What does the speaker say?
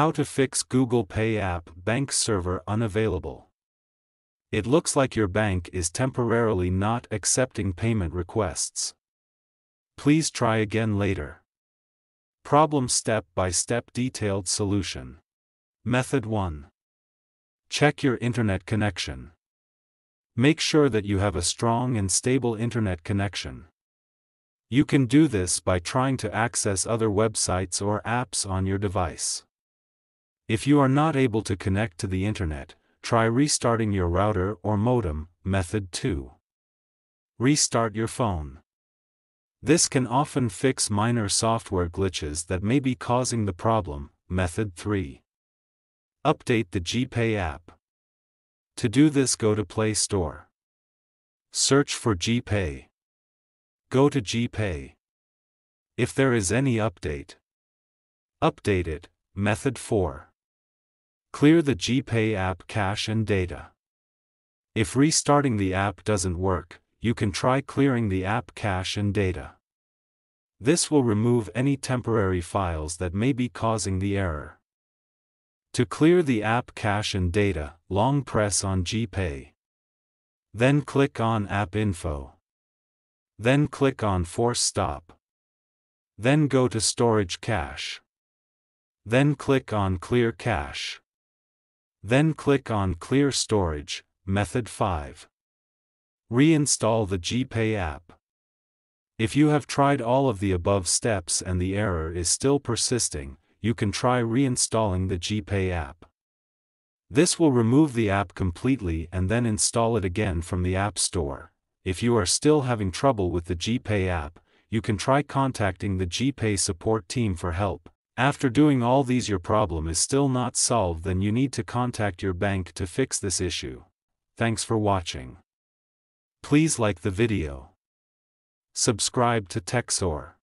How to fix Google Pay app bank server unavailable. It looks like your bank is temporarily not accepting payment requests. Please try again later. Problem step-by-step detailed solution. Method 1. Check your internet connection. Make sure that you have a strong and stable internet connection. You can do this by trying to access other websites or apps on your device. If you are not able to connect to the internet, try restarting your router or modem. Method 2. Restart your phone. This can often fix minor software glitches that may be causing the problem. Method 3. Update the GPay app. To do this, go to Play Store. Search for GPay. Go to GPay. If there is any update, update it. Method 4. Clear the GPay app cache and data. If restarting the app doesn't work, you can try clearing the app cache and data. This will remove any temporary files that may be causing the error. To clear the app cache and data, long press on GPay. Then click on App Info. Then click on Force Stop. Then go to Storage Cache. Then click on Clear Cache. Then click on Clear Storage. Method 5. Reinstall the GPay app. If you have tried all of the above steps and the error is still persisting, you can try reinstalling the GPay app. This will remove the app completely and then install it again from the App Store. If you are still having trouble with the GPay app, you can try contacting the GPay support team for help. After doing all these, your problem is still not solved, then you need to contact your bank to fix this issue. Thanks for watching. Please like the video. Subscribe to TechSor.